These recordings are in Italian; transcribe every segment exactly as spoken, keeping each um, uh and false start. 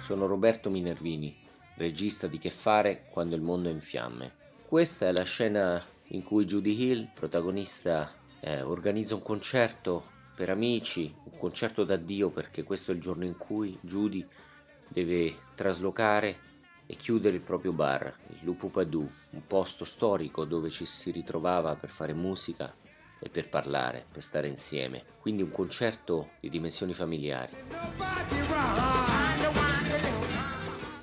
Sono Roberto Minervini, regista di Che fare quando il mondo è in fiamme. Questa è la scena in cui Judy Hill, protagonista, eh, organizza un concerto per amici, un concerto d'addio, perché questo è il giorno in cui Judy deve traslocare e chiudere il proprio bar, il Lupo Padu, un posto storico dove ci si ritrovava per fare musica e per parlare, per stare insieme. Quindi un concerto di dimensioni familiari.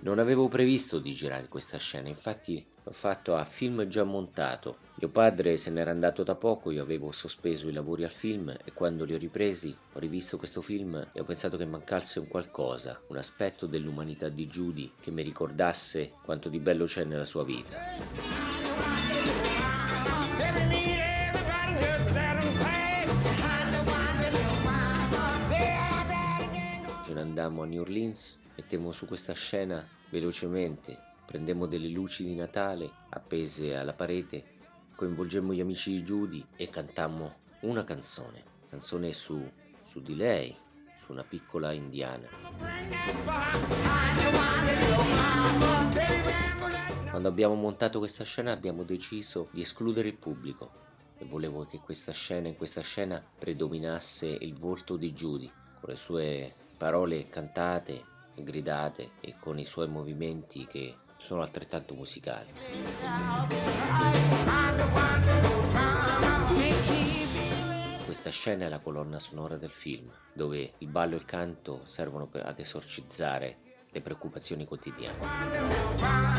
Non avevo previsto di girare questa scena, infatti l'ho fatto a film già montato. Mio padre se n'era andato da poco, io avevo sospeso i lavori al film e quando li ho ripresi ho rivisto questo film e ho pensato che mancasse un qualcosa, un aspetto dell'umanità di Judy che mi ricordasse quanto di bello c'è nella sua vita. Ce ne andammo a New Orleans, mettemmo su questa scena velocemente, prendemmo delle luci di Natale appese alla parete, coinvolgemmo gli amici di Judy e cantammo una canzone, canzone su, su di lei, su una piccola indiana. Quando abbiamo montato questa scena abbiamo deciso di escludere il pubblico e volevo che questa scena, in questa scena predominasse il volto di Judy, con le sue parole cantate e gridate e con i suoi movimenti che sono altrettanto musicali. Questa scena è la colonna sonora del film, dove il ballo e il canto servono ad esorcizzare le preoccupazioni quotidiane.